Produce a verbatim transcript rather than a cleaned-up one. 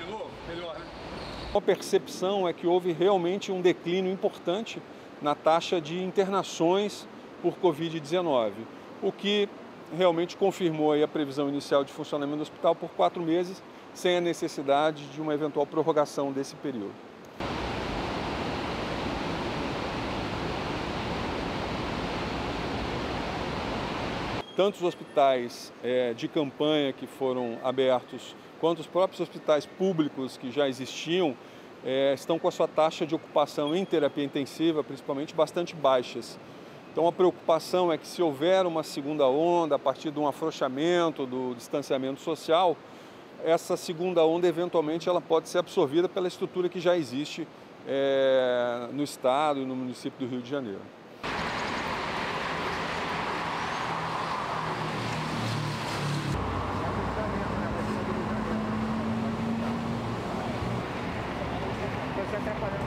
de novo? Melhor, né? A percepção é que houve realmente um declínio importante na taxa de internações por Covid dezenove, o que realmente confirmou aí a previsão inicial de funcionamento do hospital por quatro meses, sem a necessidade de uma eventual prorrogação desse período. Tanto os hospitais é, de campanha que foram abertos, quanto os próprios hospitais públicos que já existiam, é, estão com a sua taxa de ocupação em terapia intensiva, principalmente, bastante baixas. Então a preocupação é que se houver uma segunda onda, a partir de um afrouxamento do distanciamento social, essa segunda onda eventualmente ela pode ser absorvida pela estrutura que já existe é, no estado e no município do Rio de Janeiro. Até